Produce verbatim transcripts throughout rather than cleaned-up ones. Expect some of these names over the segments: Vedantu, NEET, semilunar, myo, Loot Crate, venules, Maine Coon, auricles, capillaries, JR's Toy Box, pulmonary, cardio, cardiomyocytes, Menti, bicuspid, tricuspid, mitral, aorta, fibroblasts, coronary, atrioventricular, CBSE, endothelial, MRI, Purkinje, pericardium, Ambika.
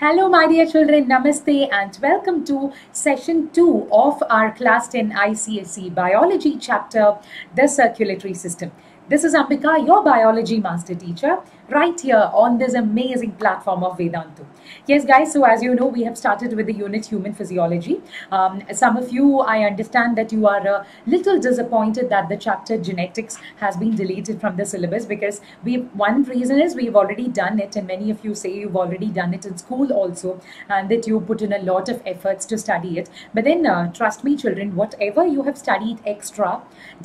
Hello my dear children, namaste and welcome to session two of our class ten I C S E biology chapter, the circulatory system. This is Ambika, your biology master teacher, right here on this amazing platform of Vedantu. Yes guys, so as you know, we have started with the unit human physiology. Um, some of you, I understand that you are a little disappointed that the chapter genetics has been deleted from the syllabus, because we one reason is we've already done it, and many of you say you've already done it in school also, and that you put in a lot of efforts to study it. But then uh, trust me children, whatever you have studied extra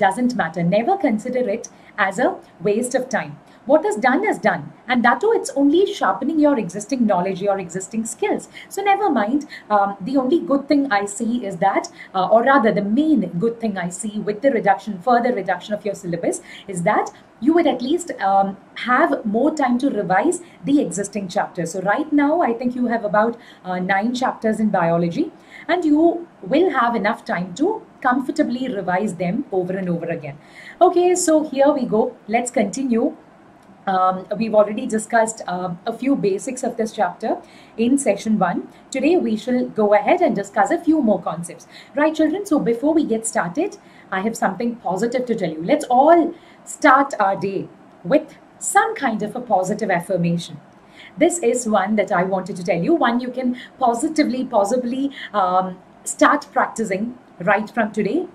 doesn't matter. Never consider it as a waste of time. What is done is done, and that too, it's only sharpening your existing knowledge, your existing skills. So never mind. Um, the only good thing I see is that, uh, or rather the main good thing I see with the reduction, further reduction of your syllabus, is that you would at least um, have more time to revise the existing chapters. So right now, I think you have about uh, nine chapters in biology, and you will have enough time to comfortably revise them over and over again. Okay, so here we go. Let's continue. Um, we've already discussed um, a few basics of this chapter in session one. Today we shall go ahead and discuss a few more concepts. Right children, so before we get started, I have something positive to tell you. Let's all start our day with some kind of a positive affirmation. This is one that I wanted to tell you, one you can positively, possibly um, start practicing right from today,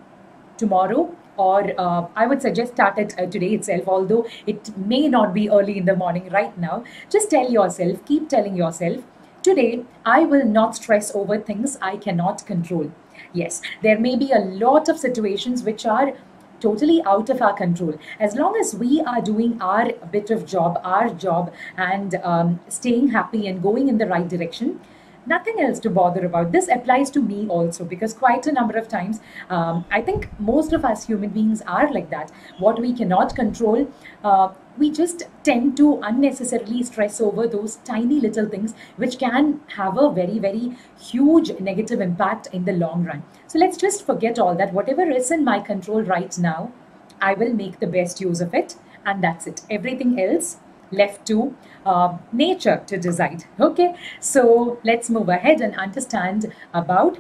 tomorrow, or uh, I would suggest start it uh, today itself, although it may not be early in the morning right now. Just tell yourself, keep telling yourself, today I will not stress over things I cannot control. Yes, there may be a lot of situations which are totally out of our control. As long as we are doing our bit of job, our job, and um, staying happy and going in the right direction, nothing else to bother about. This applies to me also, because quite a number of times, um, I think most of us human beings are like that. What we cannot control, uh, we just tend to unnecessarily stress over those tiny little things which can have a very, very huge negative impact in the long run. So let's just forget all that. Whatever is in my control right now, I will make the best use of it, and that's it. Everything else left to uh, nature to decide. Okay, so let's move ahead and understand about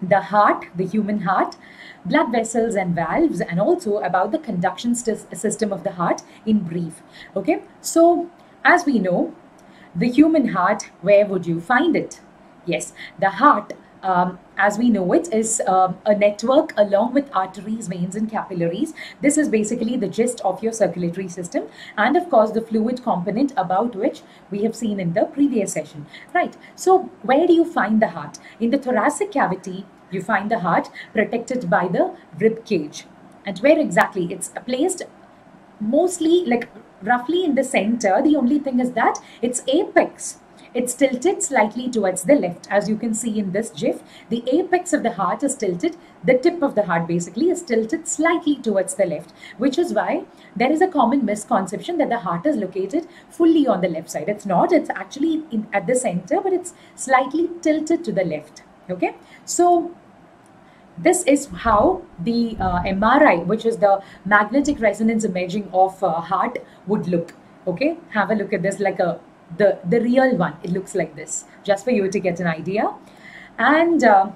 the heart, the human heart, blood vessels and valves, and also about the conduction system of the heart in brief. Okay, so as we know, the human heart, where would you find it? Yes, the heart, Um, as we know it, is um, a network along with arteries, veins and capillaries. This is basically the gist of your circulatory system, and of course the fluid component, about which we have seen in the previous session. Right, so where do you find the heart? In the thoracic cavity, you find the heart protected by the rib cage. And where exactly? It's placed mostly like roughly in the center. The only thing is that its apex, it's tilted slightly towards the left. As you can see in this GIF, the apex of the heart is tilted, the tip of the heart basically is tilted slightly towards the left, which is why there is a common misconception that the heart is located fully on the left side. It's not, it's actually in, at the center, but it's slightly tilted to the left. Okay, so this is how the uh, M R I, which is the magnetic resonance imaging of uh, heart, would look. Okay, have a look at this, like a The, the real one. It looks like this, just for you to get an idea. And uh,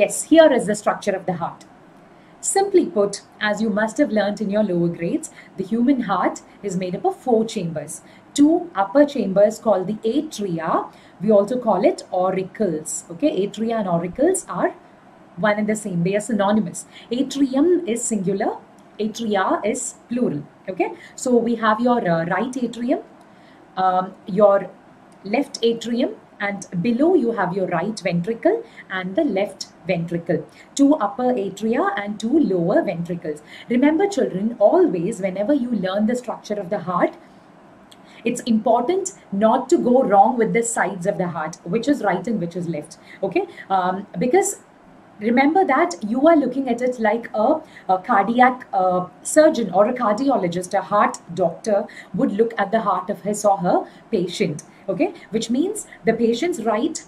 yes, here is the structure of the heart. Simply put, as you must have learnt in your lower grades, the human heart is made up of four chambers. Two upper chambers called the atria. We also call it auricles. Okay, atria and auricles are one and the same. They are synonymous. Atrium is singular. Atria is plural. Okay, so we have your uh, right atrium, Um, your left atrium, and below you have your right ventricle and the left ventricle. Two upper atria and two lower ventricles. Remember children, always whenever you learn the structure of the heart, it's important not to go wrong with the sides of the heart, which is right and which is left. Okay, um, because remember that you are looking at it like a, a cardiac uh, surgeon or a cardiologist, a heart doctor would look at the heart of his or her patient, okay? Which means the patient's right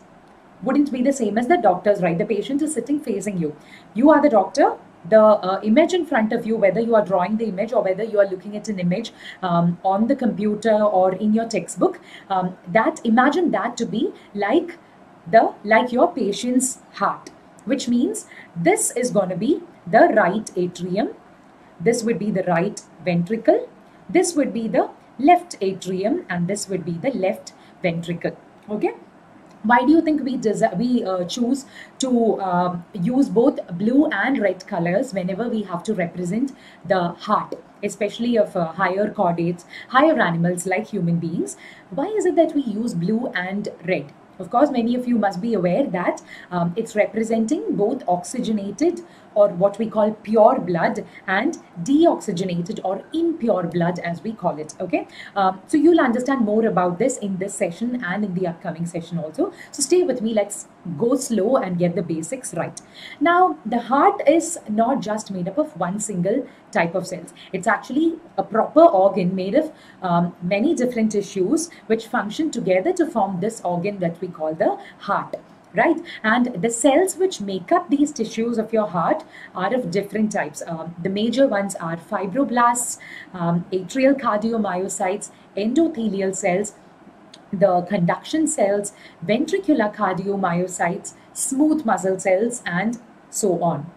wouldn't be the same as the doctor's right. The patient is sitting facing you. You are the doctor, the uh, image in front of you, whether you are drawing the image or whether you are looking at an image um, on the computer or in your textbook, um, that imagine that to be like the like your patient's heart, which means this is going to be the right atrium, this would be the right ventricle, this would be the left atrium, and this would be the left ventricle. Okay. Why do you think we we uh, choose to uh, use both blue and red colors whenever we have to represent the heart, especially of uh, higher chordates, higher animals like human beings? Why is it that we use blue and red? Of course, many of you must be aware that um, it's representing both oxygenated or what we call pure blood and deoxygenated or impure blood as we call it. Okay, um, so you'll understand more about this in this session and in the upcoming session also. So stay with me, let's go slow and get the basics right. Now, the heart is not just made up of one single type of cells. It's actually a proper organ made of um, many different tissues which function together to form this organ that we call the heart. Right, and the cells which make up these tissues of your heart are of different types. Um, the major ones are fibroblasts, um, atrial cardiomyocytes, endothelial cells, the conduction cells, ventricular cardiomyocytes, smooth muscle cells, and so on.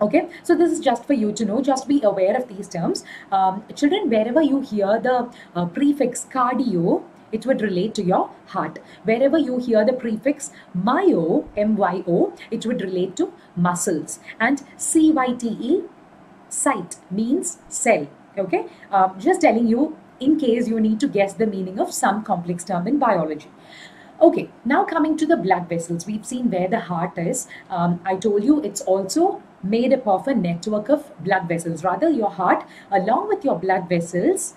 Okay, so this is just for you to know, just be aware of these terms. Um, children, wherever you hear the uh, prefix cardio, it would relate to your heart. Wherever you hear the prefix myo, M Y O, it would relate to muscles. And C Y T E, site, means cell. Okay, um, just telling you in case you need to guess the meaning of some complex term in biology. Okay, now coming to the blood vessels, we've seen where the heart is. Um, I told you it's also made up of a network of blood vessels. Rather, your heart, along with your blood vessels,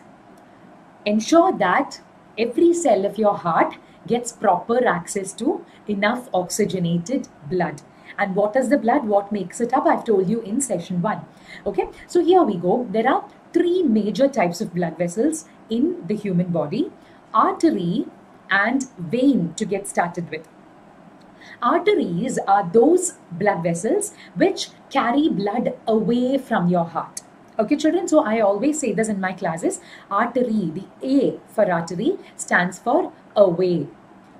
ensure that every cell of your heart gets proper access to enough oxygenated blood. And what is the blood? What makes it up? I've told you in session one. Okay, so here we go. There are three major types of blood vessels in the human body. Artery and vein to get started with. Arteries are those blood vessels which carry blood away from your heart. Okay, children, so I always say this in my classes, artery, the A for artery stands for away.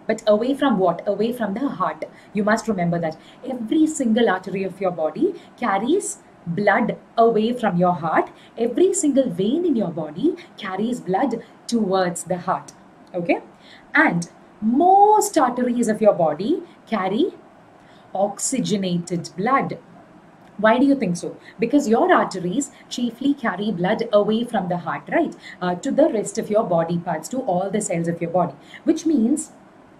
But away from what? Away from the heart. You must remember that every single artery of your body carries blood away from your heart. Every single vein in your body carries blood towards the heart. Okay, and most arteries of your body carry oxygenated blood. Why do you think so? Because your arteries chiefly carry blood away from the heart, right? Uh, to the rest of your body parts, to all the cells of your body. Which means,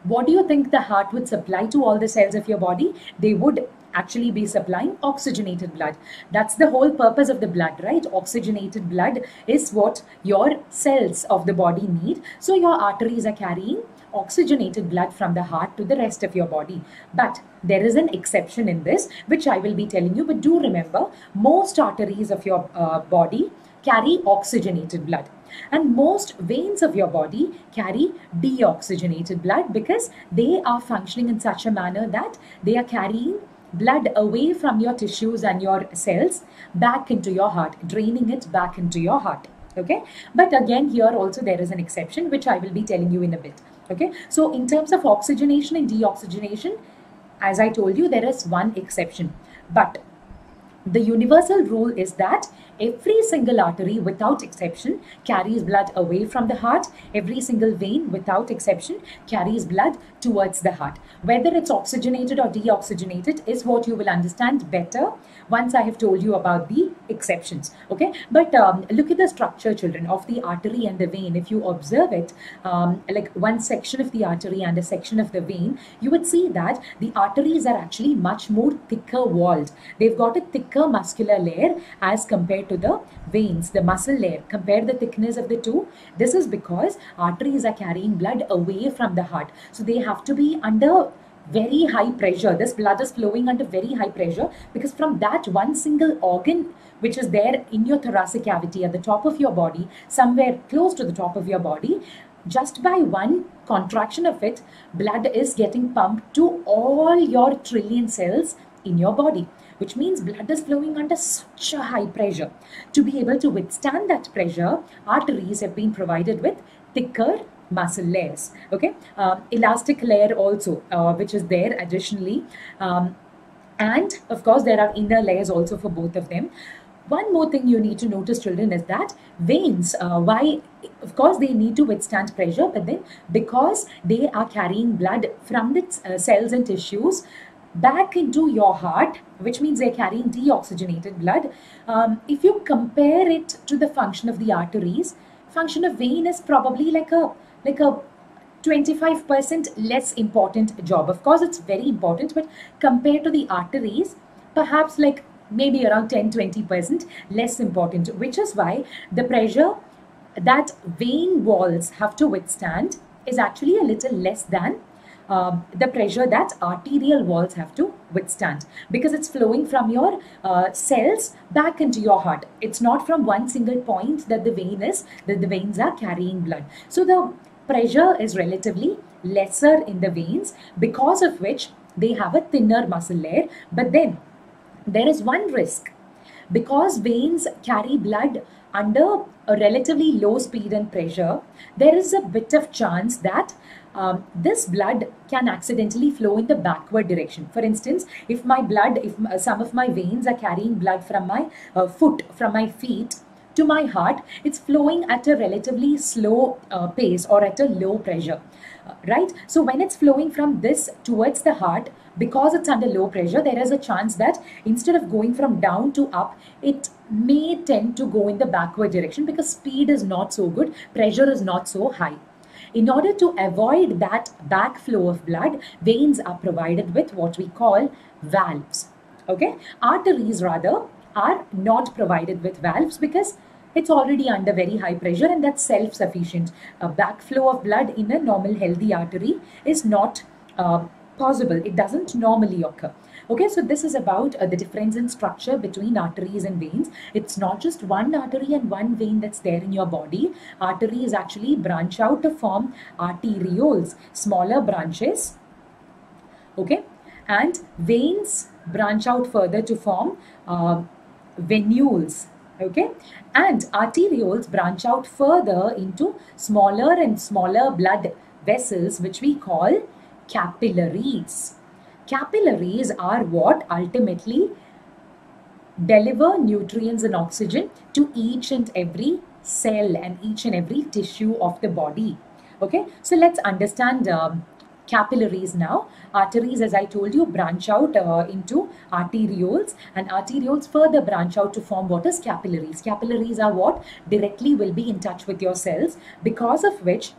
what do you think the heart would supply to all the cells of your body? They would actually be supplying oxygenated blood. That's the whole purpose of the blood, right? Oxygenated blood is what your cells of the body need. So your arteries are carrying oxygenated blood from the heart to the rest of your body. But there is an exception in this, which I will be telling you. But do remember, most arteries of your uh, body carry oxygenated blood. And most veins of your body carry deoxygenated blood because they are functioning in such a manner that they are carrying blood away from your tissues and your cells back into your heart, draining it back into your heart. Okay, but again, here also there is an exception, which I will be telling you in a bit. Okay, so in terms of oxygenation and deoxygenation, as I told you, there is one exception, but the universal rule is that every single artery without exception carries blood away from the heart. Every single vein without exception carries blood towards the heart. Whether it's oxygenated or deoxygenated is what you will understand better once I have told you about the exceptions. Okay, but um, look at the structure, children, of the artery and the vein. If you observe it, um, like one section of the artery and a section of the vein, you would see that the arteries are actually much more thicker walled. They've got a thicker muscular layer as compared to the veins, the muscle layer. Compare the thickness of the two. This is because arteries are carrying blood away from the heart. So they have to be under very high pressure. This blood is flowing under very high pressure because from that one single organ which is there in your thoracic cavity at the top of your body, somewhere close to the top of your body, just by one contraction of it, blood is getting pumped to all your trillion cells in your body. which means blood is flowing under such a high pressure. To be able to withstand that pressure, arteries have been provided with thicker muscle layers, okay, uh, elastic layer also, uh, which is there additionally, um, and of course there are inner layers also for both of them. One more thing you need to notice, children, is that veins, uh, why, of course, they need to withstand pressure, but then because they are carrying blood from the uh, cells and tissues back into your heart, which means they're carrying deoxygenated blood. Um, if you compare it to the function of the arteries, function of vein is probably like a, like a twenty-five percent less important job. Of course, it's very important, but compared to the arteries, perhaps like maybe around ten to twenty percent less important, which is why the pressure that vein walls have to withstand is actually a little less than uh, the pressure that arterial walls have to withstand, because it's flowing from your uh, cells back into your heart. It's not from one single point that the vein is, that the veins are carrying blood. So the pressure is relatively lesser in the veins, because of which they have a thinner muscle layer. But then there is one risk. Because veins carry blood under a relatively low speed and pressure, there is a bit of chance that um, this blood can accidentally flow in the backward direction. For instance, if my blood, if some of my veins are carrying blood from my uh, foot, from my feet to my heart, it's flowing at a relatively slow uh, pace or at a low pressure, uh, right? So when it's flowing from this towards the heart, because it's under low pressure, there is a chance that instead of going from down to up, it may tend to go in the backward direction because speed is not so good, pressure is not so high. In order to avoid that backflow of blood, veins are provided with what we call valves, okay? Arteries rather are not provided with valves because it's already under very high pressure and that's self-sufficient. A backflow of blood in a normal healthy artery is not uh, possible. It doesn't normally occur. Okay, so this is about uh, the difference in structure between arteries and veins. It's not just one artery and one vein that's there in your body. Arteries actually branch out to form arterioles, smaller branches. Okay, and veins branch out further to form uh, venules. Okay, and arterioles branch out further into smaller and smaller blood vessels, which we call capillaries. Capillaries are what ultimately deliver nutrients and oxygen to each and every cell and each and every tissue of the body. Okay, so let's understand um, capillaries now. Arteries, as I told you, branch out uh, into arterioles, and arterioles further branch out to form what is capillaries. Capillaries are what directly will be in touch with your cells, because of which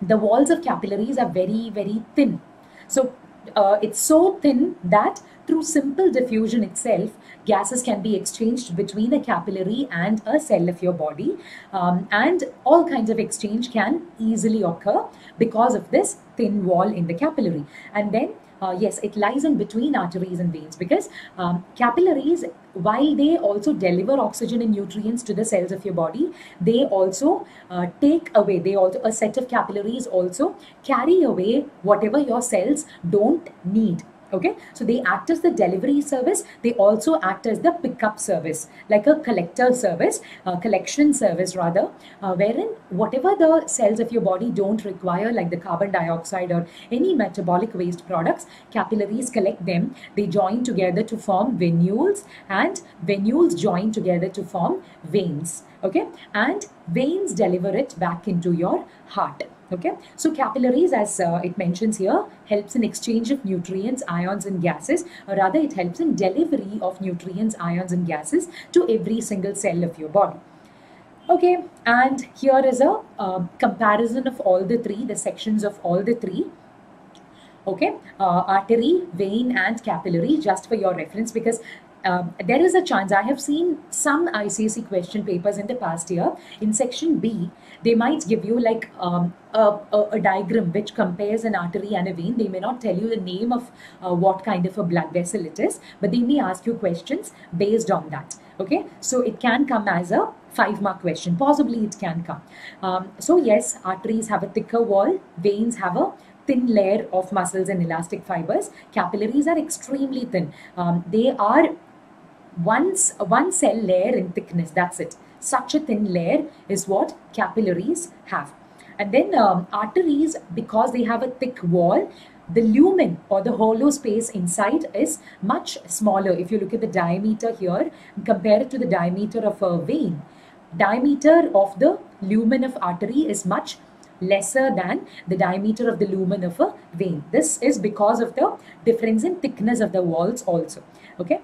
the walls of capillaries are very, very thin. So uh, it's so thin that through simple diffusion itself, gases can be exchanged between a capillary and a cell of your body. Um, and all kinds of exchange can easily occur because of this thin wall in the capillary. And then, uh, yes, it lies in between arteries and veins, because um, capillaries, while they also deliver oxygen and nutrients to the cells of your body, they also uh, take away, they also, a set of capillaries also carry away whatever your cells don't need. Okay, so they act as the delivery service. They also act as the pickup service, like a collector service, a collection service rather, uh, wherein whatever the cells of your body don't require, like the carbon dioxide or any metabolic waste products, capillaries collect them. They join together to form venules, and venules join together to form veins. Okay, and veins deliver it back into your heart. Okay, so capillaries, as uh, it mentions here, helps in exchange of nutrients, ions and gases, or rather it helps in delivery of nutrients, ions and gases to every single cell of your body. Okay, and here is a uh, comparison of all the three, the sections of all the three. Okay, uh, artery, vein and capillary, just for your reference, because Um, there is a chance. I have seen some I C S E question papers in the past year. In section B, they might give you like um, a, a, a diagram which compares an artery and a vein. They may not tell you the name of uh, what kind of a blood vessel it is, but they may ask you questions based on that. Okay, so it can come as a five mark question. Possibly it can come. Um, so yes, arteries have a thicker wall, veins have a thin layer of muscles and elastic fibers. Capillaries are extremely thin. Um, they are once one cell layer in thickness, that's it. Such a thin layer is what capillaries have. And then um, arteries, because they have a thick wall, the lumen or the hollow space inside is much smaller. If you look at the diameter here, compare it to the diameter of a vein, diameter of the lumen of artery is much lesser than the diameter of the lumen of a vein. This is because of the difference in thickness of the walls also. Okay.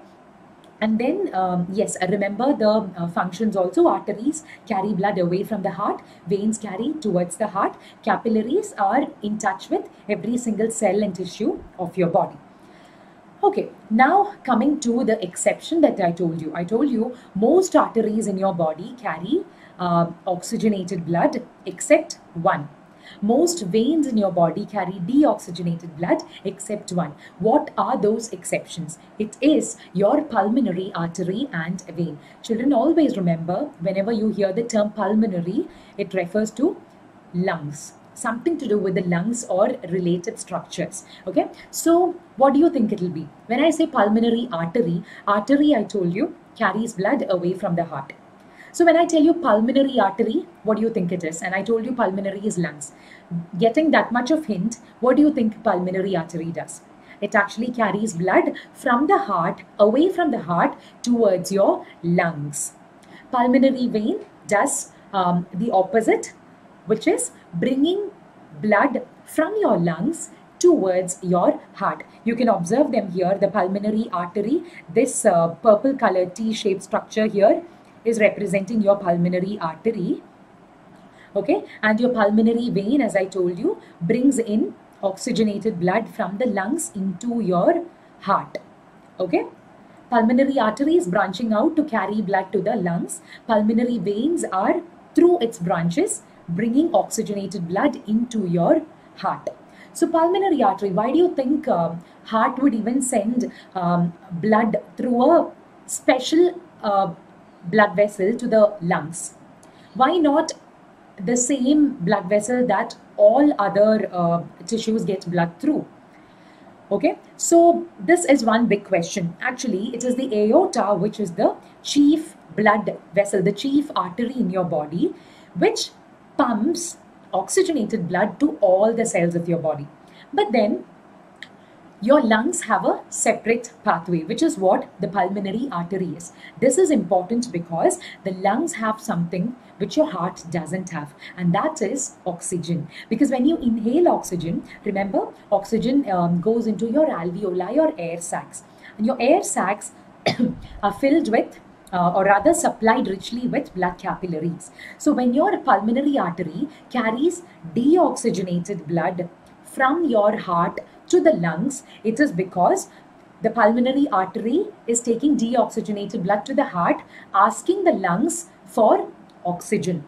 And then, um, yes, remember the uh, functions also. Arteries carry blood away from the heart. Veins carry towards the heart. Capillaries are in touch with every single cell and tissue of your body. Okay, now coming to the exception that I told you. I told you most arteries in your body carry uh, oxygenated blood except one. Most veins in your body carry deoxygenated blood except one. What are those exceptions? It is your pulmonary artery and vein. Children, always remember, whenever you hear the term pulmonary, it refers to lungs. Something to do with the lungs or related structures. Okay, so what do you think it will be? When I say pulmonary artery, artery, I told you, carries blood away from the heart. So when I tell you pulmonary artery, what do you think it is? And I told you pulmonary is lungs. Getting that much of hint, what do you think pulmonary artery does? It actually carries blood from the heart, away from the heart towards your lungs. Pulmonary vein does um, the opposite, which is bringing blood from your lungs towards your heart. You can observe them here, the pulmonary artery, this uh, purple colored T-shaped structure here is representing your pulmonary artery, okay, and your pulmonary vein, as I told you, brings in oxygenated blood from the lungs into your heart, okay. Pulmonary artery is branching out to carry blood to the lungs. Pulmonary veins are through its branches bringing oxygenated blood into your heart. So pulmonary artery, why do you think um, heart would even send um, blood through a special uh, blood vessel to the lungs? Why not the same blood vessel that all other uh, tissues get blood through? Okay, so this is one big question. Actually, it is the aorta, which is the chief blood vessel, the chief artery in your body, which pumps oxygenated blood to all the cells of your body. But then your lungs have a separate pathway, which is what the pulmonary artery is. This is important because the lungs have something which your heart doesn't have, and that is oxygen. Because when you inhale oxygen, remember, oxygen um, goes into your alveoli or air sacs. And your air sacs are filled with uh, or rather supplied richly with blood capillaries. So when your pulmonary artery carries deoxygenated blood from your heart to the lungs, it is because the pulmonary artery is taking deoxygenated blood to the heart, asking the lungs for oxygen.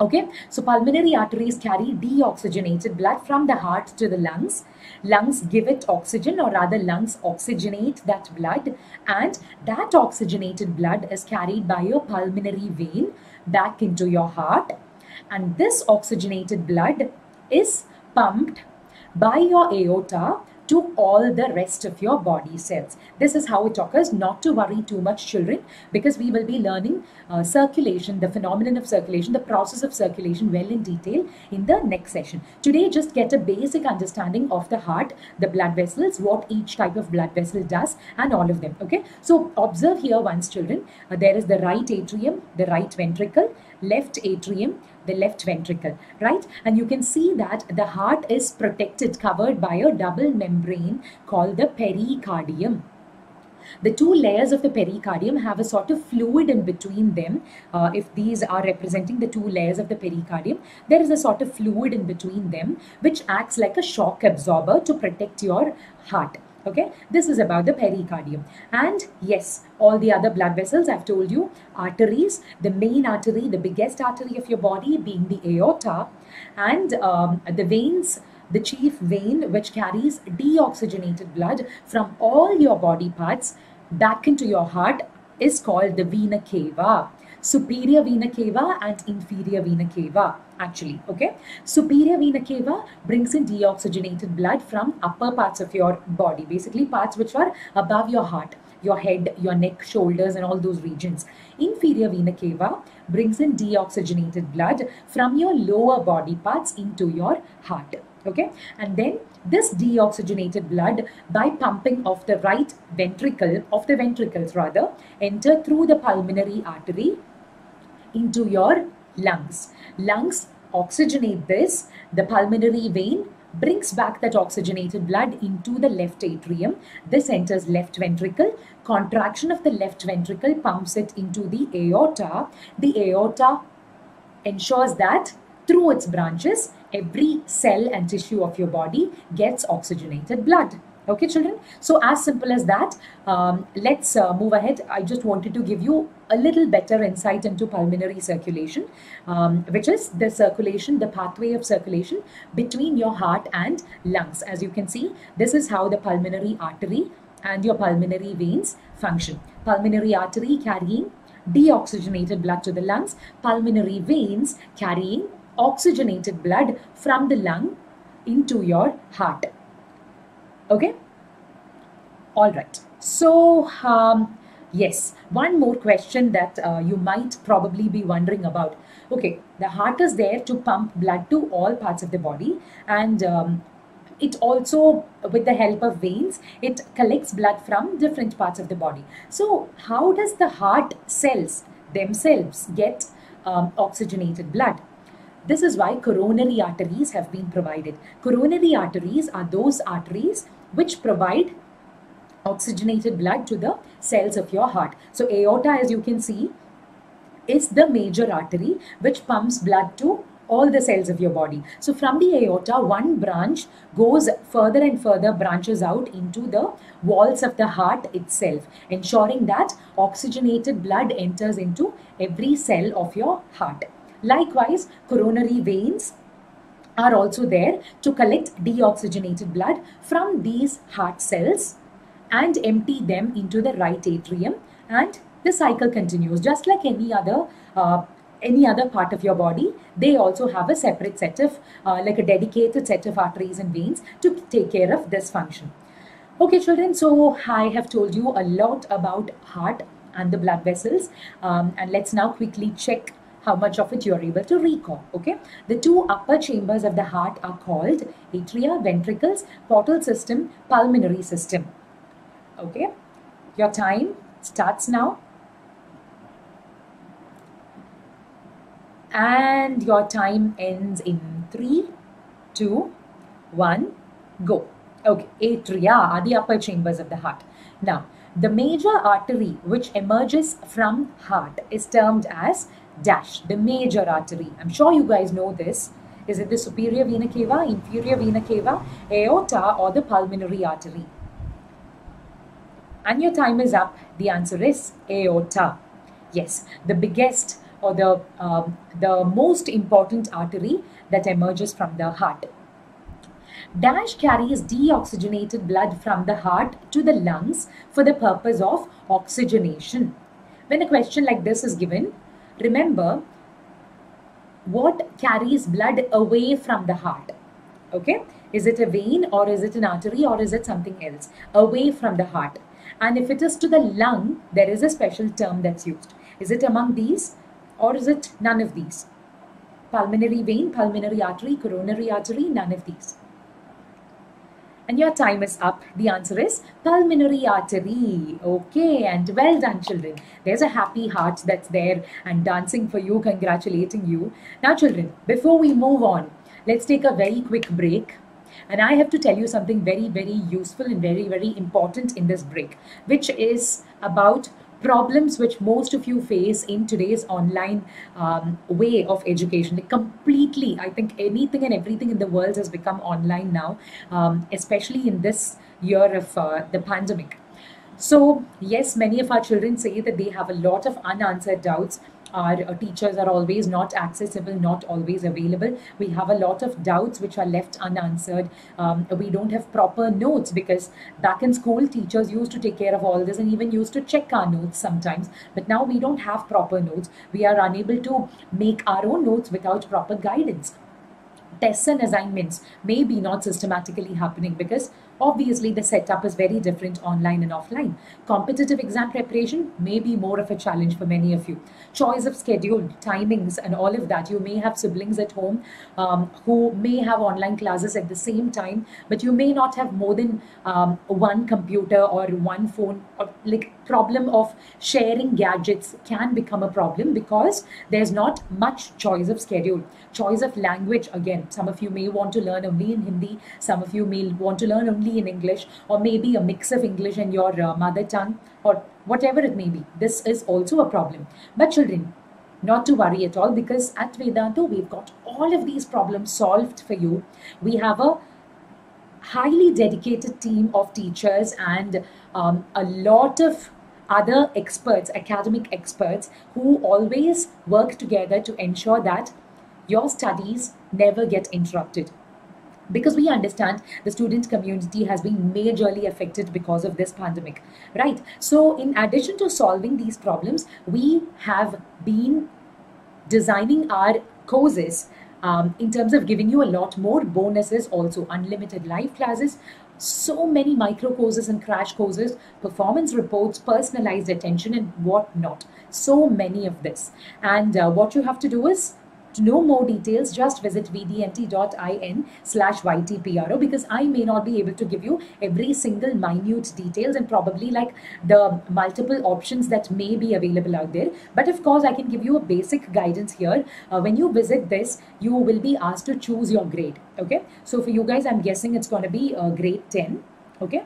Okay, so pulmonary arteries carry deoxygenated blood from the heart to the lungs. Lungs give it oxygen, or rather lungs oxygenate that blood, and that oxygenated blood is carried by your pulmonary vein back into your heart, and this oxygenated blood is pumped by your aorta to all the rest of your body cells. This is how it occurs. Not to worry too much, children, because we will be learning uh, circulation, the phenomenon of circulation, the process of circulation well in detail in the next session. Today, just get a basic understanding of the heart, the blood vessels, what each type of blood vessel does, and all of them. Okay, so observe here once, children, uh, there is the right atrium, the right ventricle, left atrium, the left ventricle, right? And you can see that the heart is protected, covered by a double membrane called the pericardium. The two layers of the pericardium have a sort of fluid in between them. Uh, if these are representing the two layers of the pericardium, there is a sort of fluid in between them which acts like a shock absorber to protect your heart. Okay, this is about the pericardium. And yes, all the other blood vessels, I've told you, arteries, the main artery, the biggest artery of your body being the aorta, and um, the veins, the chief vein which carries deoxygenated blood from all your body parts back into your heart is called the vena cava. superior vena cava and inferior vena cava actually, okay. Superior vena cava brings in deoxygenated blood from upper parts of your body, basically parts which are above your heart, your head, your neck, shoulders and all those regions. Inferior vena cava brings in deoxygenated blood from your lower body parts into your heart, okay. And then this deoxygenated blood, by pumping of the right ventricle, of the ventricles rather, enter through the pulmonary artery into your lungs. Lungs oxygenate this, the pulmonary vein brings back that oxygenated blood into the left atrium. This enters left ventricle. Contraction of the left ventricle pumps it into the aorta. The aorta ensures that through its branches, every cell and tissue of your body gets oxygenated blood. Okay, children? So, as simple as that. Um, let's uh, move ahead. I just wanted to give you a little better insight into pulmonary circulation, um, which is the circulation, the pathway of circulation between your heart and lungs. As you can see, this is how the pulmonary artery and your pulmonary veins function. Pulmonary artery carrying deoxygenated blood to the lungs, pulmonary veins carrying oxygenated blood from the lung into your heart. Okay, all right. So, um, yes, one more question that uh, you might probably be wondering about. Okay, the heart is there to pump blood to all parts of the body, and um, it also, with the help of veins, it collects blood from different parts of the body. So, how does the heart cells themselves get um, oxygenated blood? This is why coronary arteries have been provided. Coronary arteries are those arteries which provide oxygenated blood to the cells of your heart. So aorta, as you can see, is the major artery which pumps blood to all the cells of your body. So from the aorta, one branch goes further and further, branches out into the walls of the heart itself, ensuring that oxygenated blood enters into every cell of your heart. Likewise, coronary veins are also there to collect deoxygenated blood from these heart cells and empty them into the right atrium, and the cycle continues. Just like any other uh, any other part of your body, they also have a separate set of uh, like a dedicated set of arteries and veins to take care of this function. Okay, children, so I have told you a lot about heart and the blood vessels, um, and let's now quickly check how much of it you are able to recall, okay? The two upper chambers of the heart are called atria, ventricles, portal system, pulmonary system, okay? Your time starts now. And your time ends in three, two, one, go. Okay, atria are the upper chambers of the heart. Now, the major artery which emerges from heart is termed as dash, the major artery. I'm sure you guys know this. Is it the superior vena cava, inferior vena cava, aorta or the pulmonary artery? And your time is up. The answer is aorta. Yes, the biggest or the, uh, the most important artery that emerges from the heart. Dash carries deoxygenated blood from the heart to the lungs for the purpose of oxygenation. When a question like this is given, remember what carries blood away from the heart, okay? Is it a vein or is it an artery or is it something else? Away from the heart. And if it is to the lung, there is a special term that's used. Is it among these or is it none of these? Pulmonary vein, pulmonary artery, coronary artery, none of these. And your time is up. The answer is pulmonary artery. Okay, and well done, children. There's a happy heart that's there and dancing for you, congratulating you. Now, children, before we move on, let's take a very quick break. And I have to tell you something very, very useful and very, very important in this break, which is about problems which most of you face in today's online um, way of education. Like completely, I think anything and everything in the world has become online now, um, especially in this year of uh, the pandemic. So yes, many of our children say that they have a lot of unanswered doubts our uh, teachers are always not accessible, not always available. We have a lot of doubts which are left unanswered. Um, we don't have proper notes, because back in school, teachers used to take care of all this and even used to check our notes sometimes. But now we don't have proper notes. We are unable to make our own notes without proper guidance. Tests and assignments may be not systematically happening because obviously the setup is very different online and offline. Competitive exam preparation may be more of a challenge for many of you. Choice of schedule, timings and all of that. You may have siblings at home um, who may have online classes at the same time, but you may not have more than um, one computer or one phone. Or like problem of sharing gadgets can become a problem because there's not much choice of schedule. Choice of language, again, some of you may want to learn only in Hindi, some of you may want to learn only in English, or maybe a mix of English and your uh, mother tongue, or whatever it may be. This is also a problem. But children, not to worry at all, because at Vedantu, we've got all of these problems solved for you. We have a highly dedicated team of teachers and um, a lot of other experts, academic experts, who always work together to ensure that your studies never get interrupted. Because we understand the student community has been majorly affected because of this pandemic, right? So in addition to solving these problems, we have been designing our courses um, in terms of giving you a lot more bonuses, also unlimited live classes, so many micro courses and crash courses, performance reports, personalized attention and whatnot. So many of this. And uh, what you have to do is, to know more details, just visit v d n t dot i n slash y t p r o, because I may not be able to give you every single minute details and probably like the multiple options that may be available out there. But of course, I can give you a basic guidance here. Uh, when you visit this, you will be asked to choose your grade. Okay. So for you guys, I'm guessing it's going to be uh, grade ten. Okay.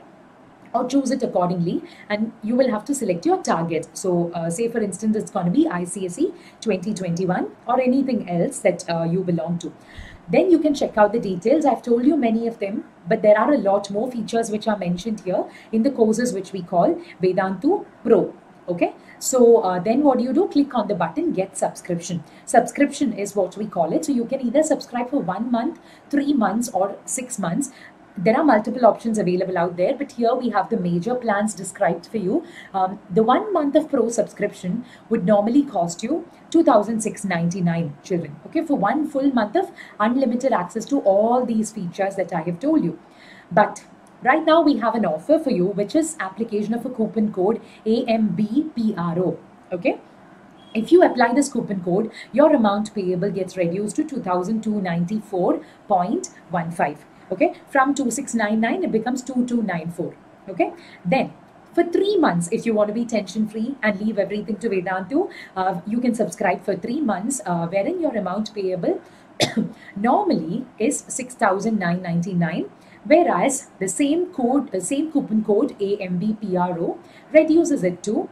Or choose it accordingly, and you will have to select your target. So uh, say for instance, it's going to be I C S E twenty twenty-one or anything else that uh, you belong to. Then you can check out the details. I've told you many of them, but there are a lot more features which are mentioned here in the courses which we call Vedantu Pro. Okay, so uh, then what do you do? Click on the button, get subscription. Subscription is what we call it. So you can either subscribe for one month, three months or six months. There are multiple options available out there, but here we have the major plans described for you. Um, the one month of pro subscription would normally cost you two thousand six hundred ninety-nine, children, okay, for one full month of unlimited access to all these features that I have told you. But right now we have an offer for you, which is application of a coupon code A M B P R O, okay. If you apply this coupon code, your amount payable gets reduced to two thousand two hundred ninety-four point one five. Okay, from two thousand six hundred ninety-nine, it becomes two thousand two hundred ninety-four. Okay, then for three months, if you want to be tension free and leave everything to Vedantu, uh, you can subscribe for three months, uh, wherein your amount payable normally is six thousand nine hundred ninety-nine. Whereas the same code, the same coupon code A M B P R O reduces it to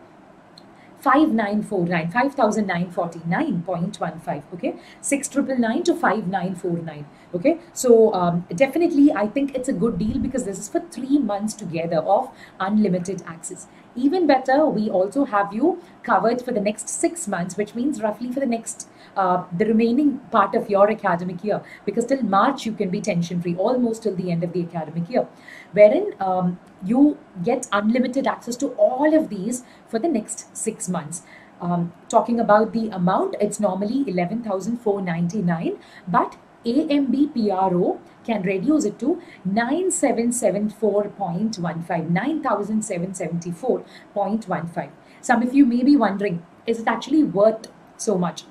five thousand nine hundred forty-nine, five thousand nine hundred forty-nine point one five, okay, six thousand nine hundred ninety-nine to five thousand nine hundred forty-nine, okay. So um, definitely I think it's a good deal because this is for three months together of unlimited access. Even better, we also have you covered for the next six months, which means roughly for the next, uh, the remaining part of your academic year, because till March you can be tension free, almost till the end of the academic year, wherein um, you get unlimited access to all of these for the next six months. Um, talking about the amount, it's normally eleven thousand four hundred ninety-nine, but A M B P R O can reduce it to nine thousand seven hundred seventy-four point one five, nine thousand seven hundred seventy-four point one five. Some of you may be wondering, is it actually worth so much?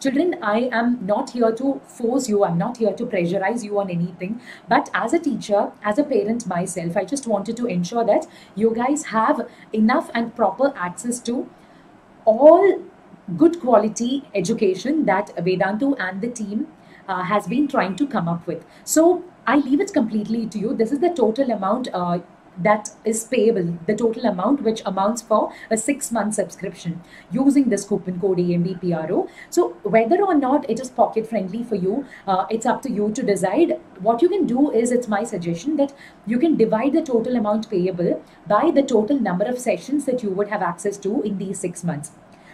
Children, I am not here to force you. I'm not here to pressurize you on anything. But as a teacher, as a parent myself, I just wanted to ensure that you guys have enough and proper access to all good quality education that Vedantu and the team Uh, has been trying to come up with. So I leave it completely to you. This is the total amount uh, that is payable, the total amount which amounts for a six month subscription using this coupon code A M B P R O. So whether or not it is pocket friendly for you, uh, it's up to you to decide. What you can do is, it's my suggestion that you can divide the total amount payable by the total number of sessions that you would have access to in these six months.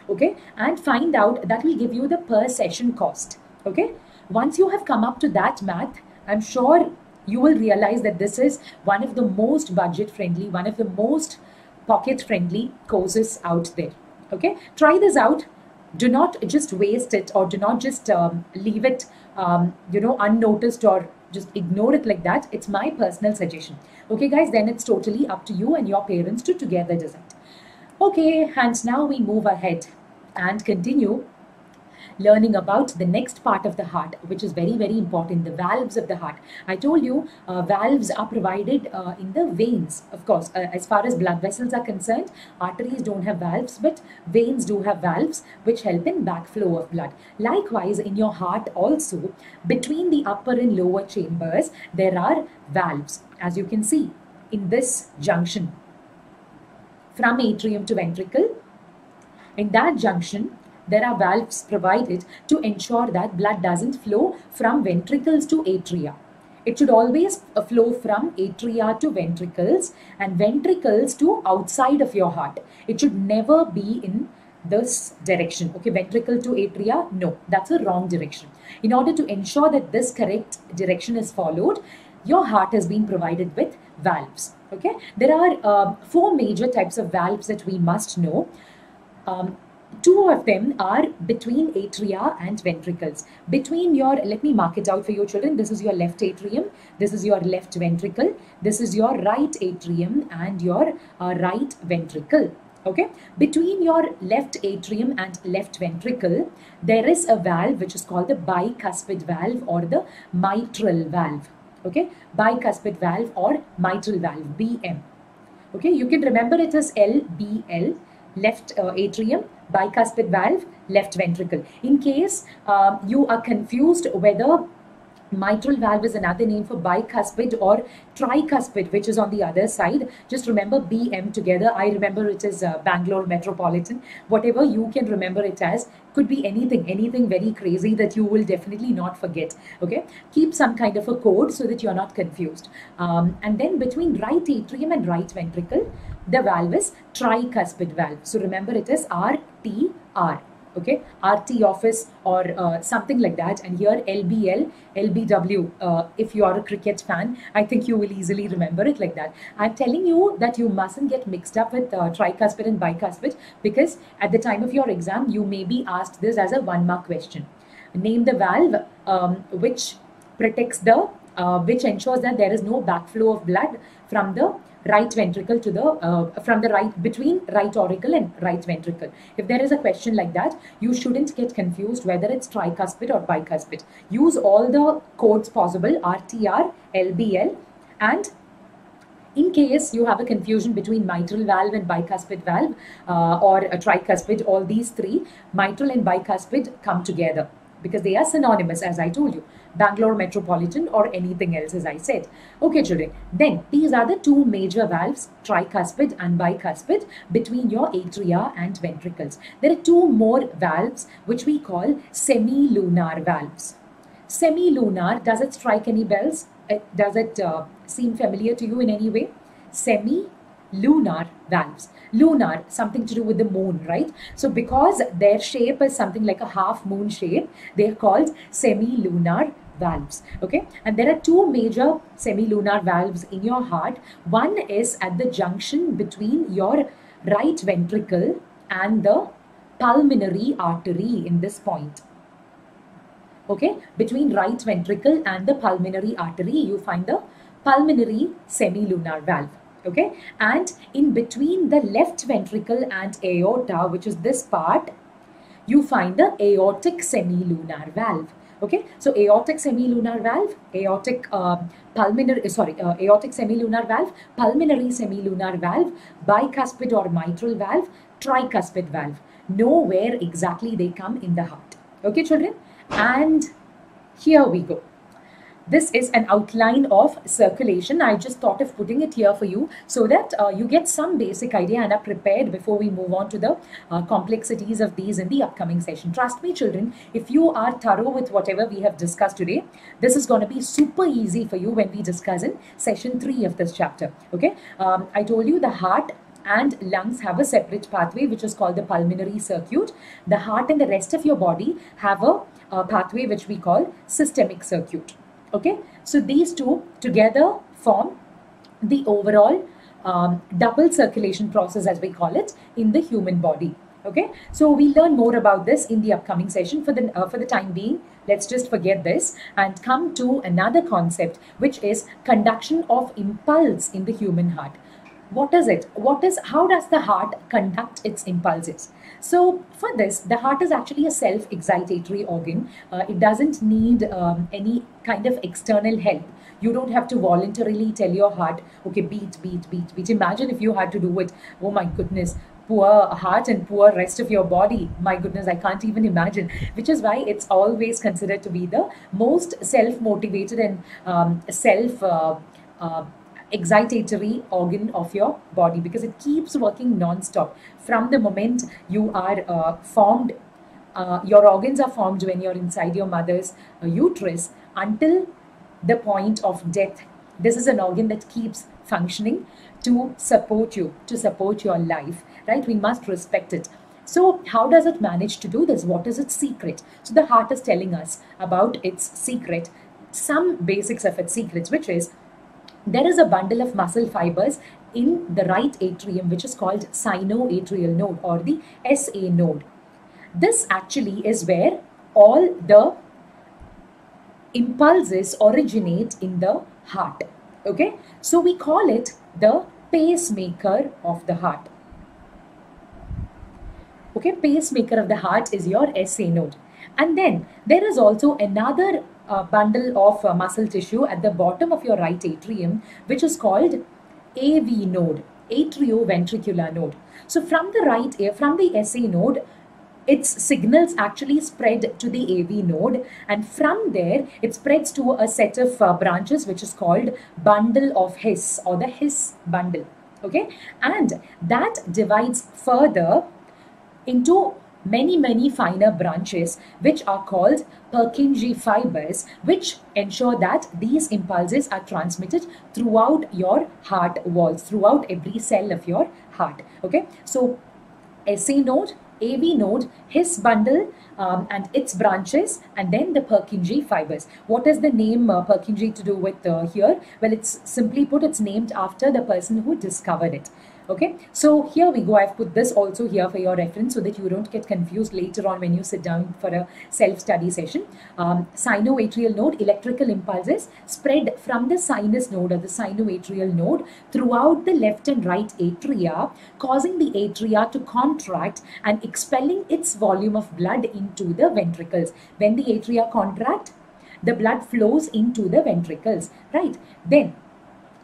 okay, and find out, that will give you the per session cost, okay. Once you have come up to that math, I'm sure you will realize that this is one of the most budget friendly, one of the most pocket friendly courses out there, okay. Try this out. Do not just waste it, or do not just um, leave it, um, you know, unnoticed, or just ignore it like that. It's my personal suggestion. Okay, guys, then it's totally up to you and your parents to together decide. Okay, and now we move ahead and continue learning about the next part of the heart, which is very, very important, the valves of the heart. I told you, uh, valves are provided uh, in the veins, of course. Uh, as far as blood vessels are concerned, arteries don't have valves, but veins do have valves, which help in backflow of blood. Likewise, in your heart also, between the upper and lower chambers, there are valves, as you can see, in this junction, from atrium to ventricle. In that junction, there are valves provided to ensure that blood doesn't flow from ventricles to atria. It should always flow from atria to ventricles and ventricles to outside of your heart. It should never be in this direction. Okay, ventricle to atria, no, that's a wrong direction. In order to ensure that this correct direction is followed, your heart has been provided with valves. Okay, there are uh, four major types of valves that we must know. Um, Two of them are between atria and ventricles. Between your, let me mark it out for you children, this is your left atrium, this is your left ventricle, this is your right atrium and your uh, right ventricle. Okay, between your left atrium and left ventricle, there is a valve which is called the bicuspid valve or the mitral valve. Okay, bicuspid valve or mitral valve, B M. Okay, you can remember it as L B L. Left uh, atrium, bicuspid valve, left ventricle. In case uh, you are confused whether mitral valve is another name for bicuspid or tricuspid, which is on the other side, just remember B M together. I remember it as uh, Bangalore Metropolitan. Whatever you can remember it as, could be anything, anything very crazy that you will definitely not forget. Okay, keep some kind of a code so that you're not confused. Um, and then between right atrium and right ventricle, the valve is tricuspid valve. So remember it is R T R. Okay, R T office or uh, something like that. And here L B L, L B W. Uh, if you are a cricket fan, I think you will easily remember it like that. I'm telling you that you mustn't get mixed up with uh, tricuspid and bicuspid, because at the time of your exam, you may be asked this as a one mark question. Name the valve um, which protects the, uh, which ensures that there is no backflow of blood from the right ventricle to the, uh, from the right, between right auricle and right ventricle. If there is a question like that, you shouldn't get confused whether it's tricuspid or bicuspid. Use all the codes possible, R T R, L B L, and in case you have a confusion between mitral valve and bicuspid valve uh, or a tricuspid, all these three, mitral and bicuspid come together, because they are synonymous, as I told you, Bangalore Metropolitan or anything else, as I said. Okay, children, then these are the two major valves, tricuspid and bicuspid, between your atria and ventricles. There are two more valves which we call semilunar valves. Semilunar, does it strike any bells? Does it uh, seem familiar to you in any way? Semilunar valves. Lunar, something to do with the moon, right? So because their shape is something like a half moon shape, they are called semilunar valves. Okay, and there are two major semilunar valves in your heart. One is at the junction between your right ventricle and the pulmonary artery in this point. Okay, between right ventricle and the pulmonary artery, you find the pulmonary semilunar valve. Okay, and in between the left ventricle and aorta, which is this part, you find the aortic semilunar valve. Okay, so aortic semilunar valve, aortic uh, pulmonary, sorry, uh, aortic semilunar valve, pulmonary semilunar valve, bicuspid or mitral valve, tricuspid valve. Know where exactly they come in the heart. Okay, children, and here we go. This is an outline of circulation. I just thought of putting it here for you so that uh, you get some basic idea and are prepared before we move on to the uh, complexities of these in the upcoming session. Trust me, children, if you are thorough with whatever we have discussed today, this is going to be super easy for you when we discuss in session three of this chapter. Okay, um, I told you the heart and lungs have a separate pathway which is called the pulmonary circuit. The heart and the rest of your body have a uh, pathway which we call systemic circuit. Okay, so these two together form the overall um, double circulation process, as we call it, in the human body. Okay, so we learn more about this in the upcoming session. For the uh, for the time being, let's just forget this and come to another concept, which is conduction of impulse in the human heart. What is it? What is, how does the heart conduct its impulses? So for this, the heart is actually a self-excitatory organ. Uh, it doesn't need um, any kind of external help. You don't have to voluntarily tell your heart, okay, beat, beat, beat, beat. Imagine if you had to do it. Oh my goodness. Poor heart and poor rest of your body. My goodness, I can't even imagine. Which is why it's always considered to be the most self-motivated and um, self uh, uh, excitatory organ of your body, because it keeps working non-stop. From the moment you are uh, formed, uh, your organs are formed when you're inside your mother's uh, uterus until the point of death. This is an organ that keeps functioning to support you, to support your life, right? We must respect it. So how does it manage to do this? What is its secret? So the heart is telling us about its secret, some basics of its secrets, which is there is a bundle of muscle fibers in the right atrium, which is called sinoatrial node or the S A node. This actually is where all the impulses originate in the heart. Okay, so we call it the pacemaker of the heart. Okay, pacemaker of the heart is your S A node. And then there is also another uh, bundle of uh, muscle tissue at the bottom of your right atrium, which is called A V node, atrioventricular node. So from the right ear, from the S A node, its signals actually spread to the A V node, and from there it spreads to a set of uh, branches which is called bundle of His or the His bundle. Okay, and that divides further into many many finer branches which are called Purkinje fibers, which ensure that these impulses are transmitted throughout your heart walls, throughout every cell of your heart. Okay, so S A node, A V node, His bundle um, and its branches, and then the Purkinje fibers. What is the name uh, Purkinje to do with uh, here? Well, it's simply put, it's named after the person who discovered it. Okay, so here we go. I've put this also here for your reference so that you don't get confused later on when you sit down for a self-study session. Um, sinoatrial node, electrical impulses spread from the sinus node or the sinoatrial node throughout the left and right atria, causing the atria to contract and expelling its volume of blood into the ventricles. When the atria contract, the blood flows into the ventricles, right? Then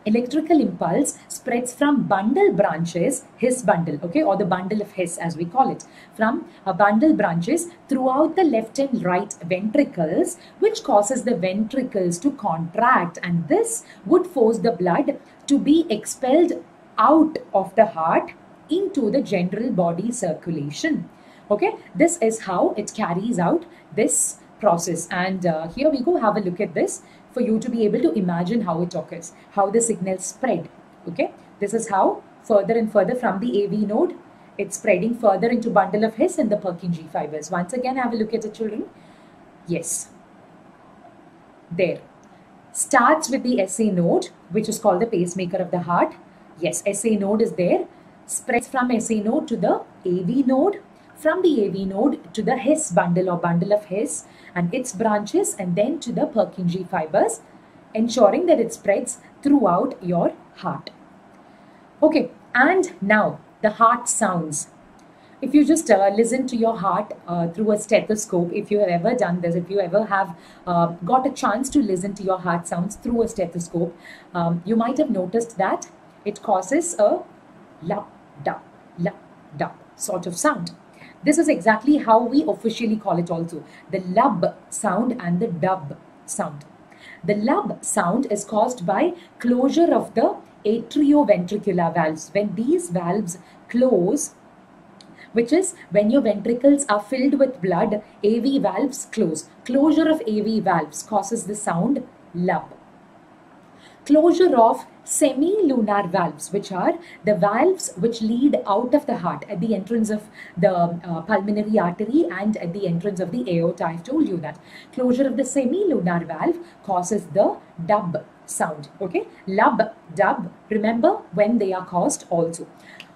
electrical impulse spreads from bundle branches, His bundle, okay, or the bundle of His as we call it, from a bundle branches throughout the left and right ventricles, which causes the ventricles to contract, and this would force the blood to be expelled out of the heart into the general body circulation. Okay, this is how it carries out this process, and uh, here we go, have a look at this for you to be able to imagine how it occurs, how the signals spread. Okay, this is how further and further from the A V node, it's spreading further into bundle of His and the Purkinje fibers. Once again, have a look at the children. Yes, there. Starts with the S A node, which is called the pacemaker of the heart. Yes, S A node is there. Spreads from S A node to the A V node, from the A V node to the His bundle or bundle of His and its branches, and then to the Purkinje fibers, ensuring that it spreads throughout your heart. Okay, and now the heart sounds. If you just uh, listen to your heart uh, through a stethoscope, if you have ever done this, if you ever have uh, got a chance to listen to your heart sounds through a stethoscope, um, you might have noticed that it causes a la da la da sort of sound. This is exactly how we officially call it also, the lub sound and the dub sound. The lub sound is caused by closure of the atrioventricular valves. When these valves close, which is when your ventricles are filled with blood, A V valves close. Closure of A V valves causes the sound lub. Closure of semilunar valves, which are the valves which lead out of the heart at the entrance of the uh, pulmonary artery and at the entrance of the aorta. I've told you that closure of the semilunar valve causes the dub sound. Okay, lub, dub, remember when they are caused also.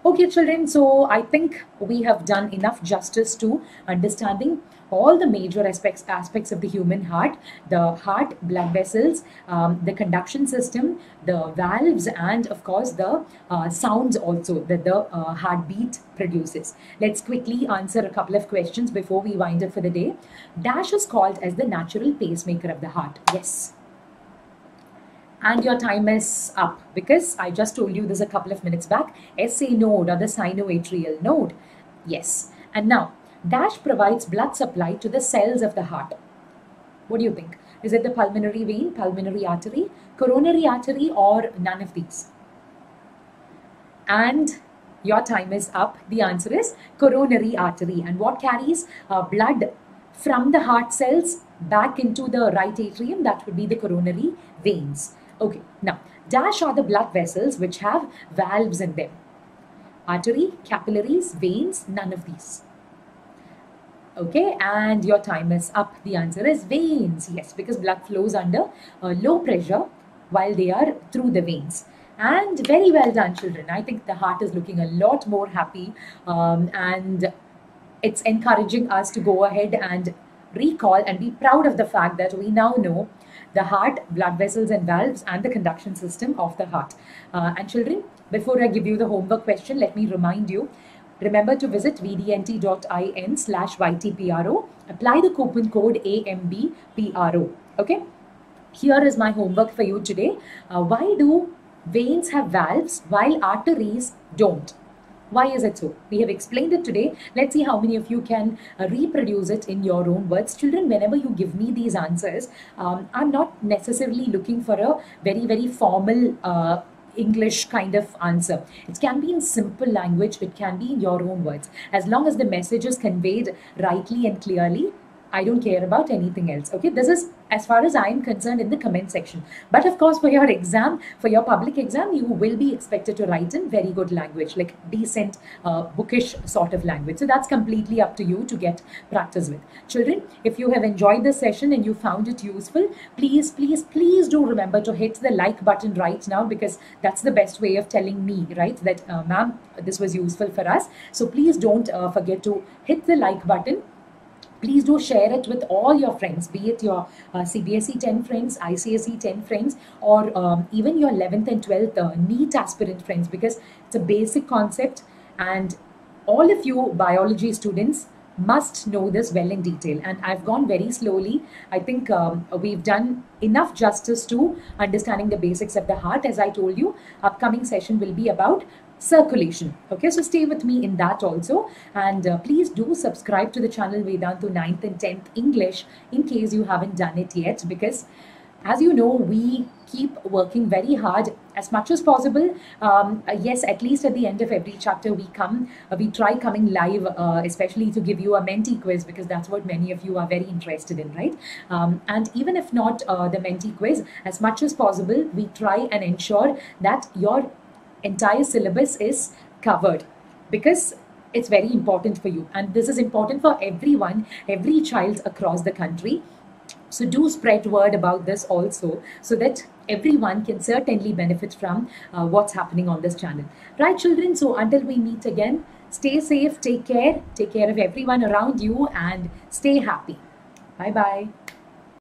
Okay children, so I think we have done enough justice to understanding all the major aspects aspects of the human heart, the heart, blood vessels, um, the conduction system, the valves, and of course the uh, sounds also that the uh, heartbeat produces. Let's quickly answer a couple of questions before we wind up for the day. Dash is called as the natural pacemaker of the heart. Yes. And your time is up because I just told you this a couple of minutes back. S A node or the sinoatrial node. Yes. And now, dash provides blood supply to the cells of the heart. What do you think? Is it the pulmonary vein, pulmonary artery, coronary artery, or none of these? And your time is up. The answer is coronary artery. And what carries uh, blood from the heart cells back into the right atrium? That would be the coronary veins. Okay, now dash are the blood vessels which have valves in them. Artery, capillaries, veins, none of these. Okay, and your time is up. The answer is veins. Yes, because blood flows under uh, low pressure while they are through the veins. And very well done, children. I think the heart is looking a lot more happy, um, and it's encouraging us to go ahead and recall and be proud of the fact that we now know the heart, blood vessels and valves, and the conduction system of the heart. Uh, and children, before I give you the homework question, let me remind you, remember to visit v d n t dot i n slash y t p r o. Apply the coupon code A M B P R O. Okay, here is my homework for you today. Uh, why do veins have valves while arteries don't? Why is it so? We have explained it today. Let's see how many of you can uh, reproduce it in your own words. Children, whenever you give me these answers, um, I'm not necessarily looking for a very, very formal uh, English kind of answer. It can be in simple language, it can be in your own words. As long as the message is conveyed rightly and clearly, I don't care about anything else. Okay, this is as far as I am concerned in the comment section. But of course, for your exam, for your public exam, you will be expected to write in very good language, like decent, uh, bookish sort of language. So that's completely up to you to get practice with. Children, if you have enjoyed this session and you found it useful, please, please, please do remember to hit the like button right now, because that's the best way of telling me, right, that uh, ma'am, this was useful for us. So please don't uh, forget to hit the like button. Please do share it with all your friends, be it your uh, C B S E ten friends, I C S E ten friends, or um, even your eleventh and twelfth uh, NEET aspirant friends, because it's a basic concept and all of you biology students must know this well in detail. And I've gone very slowly. I think um, we've done enough justice to understanding the basics of the heart. As I told you, upcoming session will be about circulation. Okay, so stay with me in that also, and uh, please do subscribe to the channel Vedantu ninth and tenth English in case you haven't done it yet, because as you know, we keep working very hard as much as possible. Um, yes, at least at the end of every chapter we come, uh, we try coming live, uh, especially to give you a Menti quiz, because that's what many of you are very interested in, right? Um, and even if not uh, the Menti quiz, as much as possible, we try and ensure that your entire syllabus is covered, because it's very important for you, and this is important for everyone, every child across the country. So do spread word about this also, so that everyone can certainly benefit from uh, what's happening on this channel. Right, children? So until we meet again, stay safe, take care, take care of everyone around you, and stay happy. Bye-bye.